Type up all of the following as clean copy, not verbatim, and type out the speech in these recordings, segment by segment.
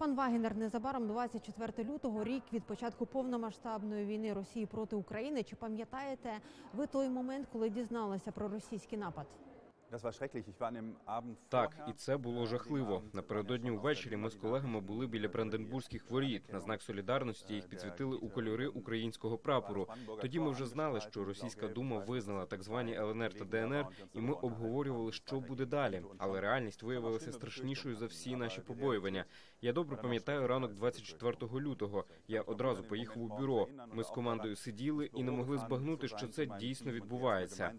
Пан Вагнер, незабаром 24 лютого, рік від початку повномасштабної війни Росії проти України. Чи пам'ятаєте ви той момент, коли дізналися про російський напад? Так, і це було жахливо. Напередодні увечері ми з колегами були біля Бранденбурзьких воріт. На знак солідарності їх підсвітили у кольори українського прапору. Тоді ми вже знали, що російська дума визнала так звані ЛНР та ДНР, і ми обговорювали, що буде далі. Але реальність виявилася страшнішою за всі наші побоювання. Я добре пам'ятаю ранок 24 лютого. Я одразу поїхав у бюро. Ми з командою сиділи і не могли збагнути, що це дійсно відбувається.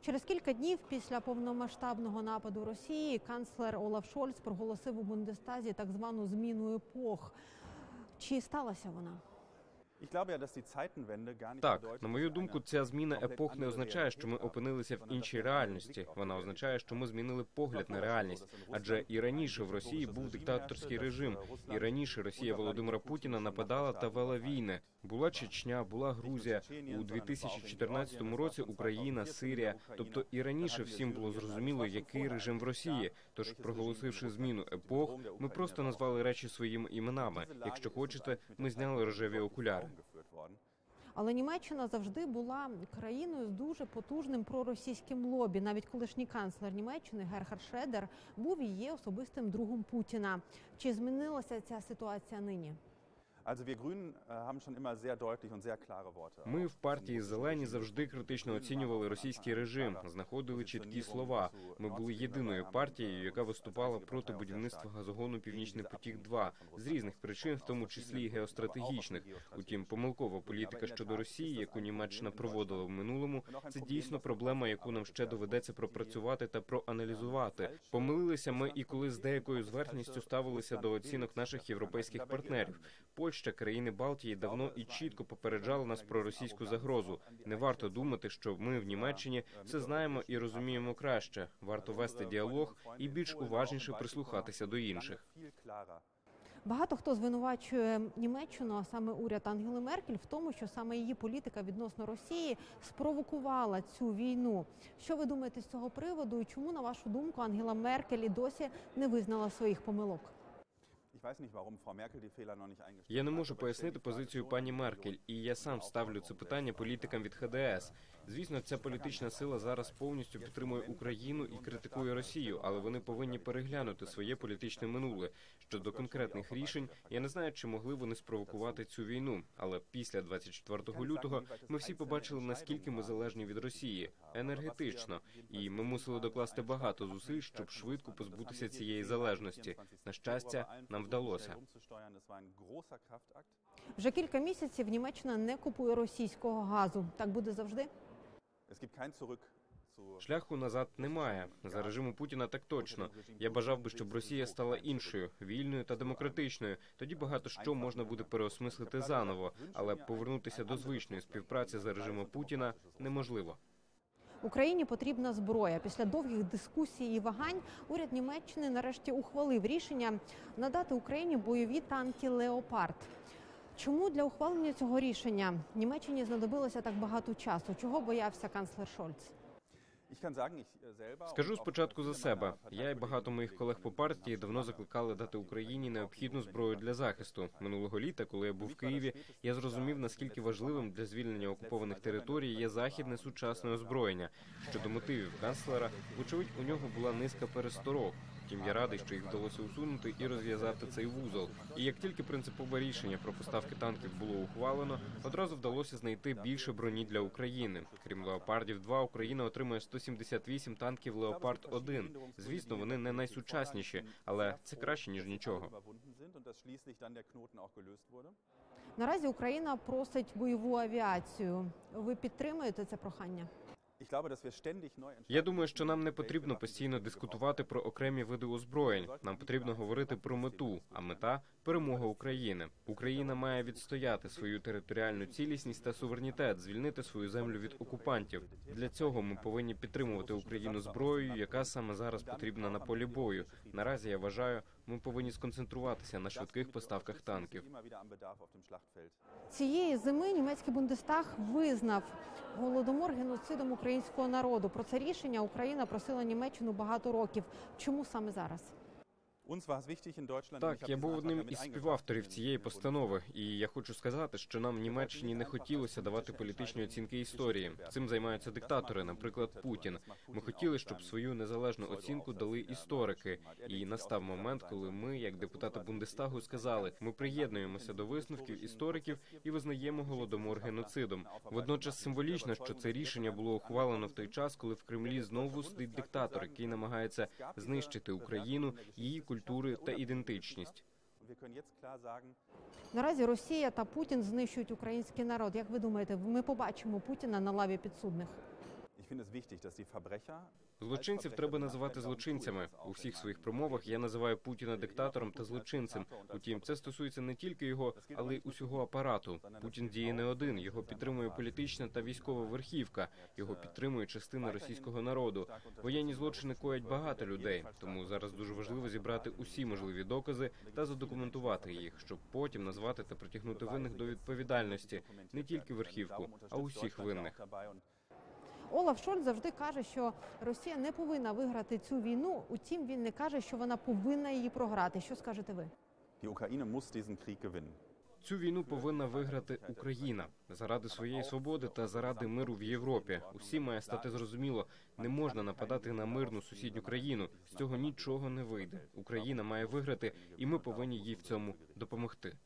Через кілька днів після повномасштабного нападу Росії канцлер Олаф Шольц проголосив у Бундестазі так звану зміну епох. Чи сталася вона? Так, на мою думку, ця зміна епох не означає, що ми опинилися в іншій реальності. Вона означає, що ми змінили погляд на реальність. Адже і раніше в Росії був диктаторський режим. І раніше Росія Володимира Путіна нападала та вела війни. Була Чечня, була Грузія. У 2014 році Україна, Сирія. Тобто і раніше всім було зрозуміло, який режим в Росії. Тож, проголосивши зміну епох, ми просто назвали речі своїми іменами. Якщо хочете, ми зняли рожеві окуляри. Але Німеччина завжди була країною з дуже потужним проросійським лобі. Навіть колишній канцлер Німеччини Герхард Шредер був і є особистим другом Путіна. Чи змінилася ця ситуація нині? Ми в партії «Зелені» завжди критично оцінювали російський режим, знаходили чіткі слова. Ми були єдиною партією, яка виступала проти будівництва газогону «Північний потік-2» з різних причин, в тому числі і геостратегічних. Утім, помилкова політика щодо Росії, яку Німеччина проводила в минулому, це дійсно проблема, яку нам ще доведеться пропрацювати та проаналізувати. Помилилися ми і коли з деякою зверхністю ставилися до оцінок наших європейських партнерів. Польща, країни Балтії давно і чітко попереджали нас про російську загрозу. Не варто думати, що ми в Німеччині все знаємо і розуміємо краще. Варто вести діалог і більш уважніше прислухатися до інших. Багато хто звинувачує Німеччину, а саме уряд Ангели Меркель, в тому, що саме її політика відносно Росії спровокувала цю війну. Що ви думаєте з цього приводу і чому, на вашу думку, Ангела Меркель і досі не визнала своїх помилок? Я не можу пояснити позицію пані Меркель, і я сам ставлю це питання політикам від ХДС. Звісно, ця політична сила зараз повністю підтримує Україну і критикує Росію, але вони повинні переглянути своє політичне минуле. Щодо конкретних рішень, я не знаю, чи могли вони спровокувати цю війну. Але після 24 лютого ми всі побачили, наскільки ми залежні від Росії. Енергетично. І ми мусили докласти багато зусиль, щоб швидко позбутися цієї залежності. На щастя, нам вдалося. Вже кілька місяців Німеччина не купує російського газу. Так буде завжди? Шляху назад немає. За режиму Путіна так точно. Я бажав би, щоб Росія стала іншою, вільною та демократичною. Тоді багато що можна буде переосмислити заново. Але повернутися до звичної співпраці за режиму Путіна неможливо. Україні потрібна зброя. Після довгих дискусій і вагань уряд Німеччини нарешті ухвалив рішення надати Україні бойові танки «Леопард». Чому для ухвалення цього рішення Німеччині знадобилося так багато часу? Чого боявся канцлер Шольц? Скажу спочатку за себе. Я і багато моїх колег по партії давно закликали дати Україні необхідну зброю для захисту. Минулого літа, коли я був в Києві, я зрозумів, наскільки важливим для звільнення окупованих територій є західне сучасне озброєння. Щодо мотивів канцлера, вочевидь, у нього була низка пересторог. Втім, я радий, що їх вдалося усунути і розв'язати цей вузол. І як тільки принципове рішення про поставки танків було ухвалено, одразу вдалося знайти більше броні для України. Крім «Леопардів-2», Україна отримує 178 танків «Леопард-1». Звісно, вони не найсучасніші, але це краще, ніж нічого. Наразі Україна просить бойову авіацію. Ви підтримуєте це прохання? Я думаю, що нам не потрібно постійно дискутувати про окремі види озброєнь. Нам потрібно говорити про мету, а мета – перемога України. Україна має відстояти свою територіальну цілісність та суверенітет, звільнити свою землю від окупантів. Для цього ми повинні підтримувати Україну зброєю, яка саме зараз потрібна на полі бою. Наразі, я вважаю, ми повинні сконцентруватися на швидких поставках танків. Цієї зими німецький Бундестаг визнав Голодомор геноцидом українського народу. Про це рішення Україна просила Німеччину багато років. Чому саме зараз? Так, я був одним із співавторів цієї постанови, і я хочу сказати, що нам в Німеччині не хотілося давати політичні оцінки історії. Цим займаються диктатори, наприклад, Путін. Ми хотіли, щоб свою незалежну оцінку дали історики. І настав момент, коли ми, як депутати Бундестагу, сказали, ми приєднуємося до висновків істориків і визнаємо Голодомор геноцидом. Водночас символічно, що це рішення було ухвалено в той час, коли в Кремлі знову сидить диктатор, який намагається знищити Україну, її культури та ідентичність. Наразі Росія та Путін знищують український народ. Як ви думаєте, ми побачимо Путіна на лаві підсудних? Злочинців треба називати злочинцями. У всіх своїх промовах я називаю Путіна диктатором та злочинцем. Утім, це стосується не тільки його, але й усього апарату. Путін діє не один, його підтримує політична та військова верхівка, його підтримує частина російського народу. Воєнні злочини коять багато людей, тому зараз дуже важливо зібрати усі можливі докази та задокументувати їх, щоб потім назвати та притягнути винних до відповідальності. Не тільки верхівку, а усіх винних. Олаф Шольц завжди каже, що Росія не повинна виграти цю війну, утім він не каже, що вона повинна її програти. Що скажете ви? Цю війну повинна виграти Україна. Заради своєї свободи та заради миру в Європі. Усім має стати зрозуміло, не можна нападати на мирну сусідню країну. З цього нічого не вийде. Україна має виграти, і ми повинні їй в цьому допомогти.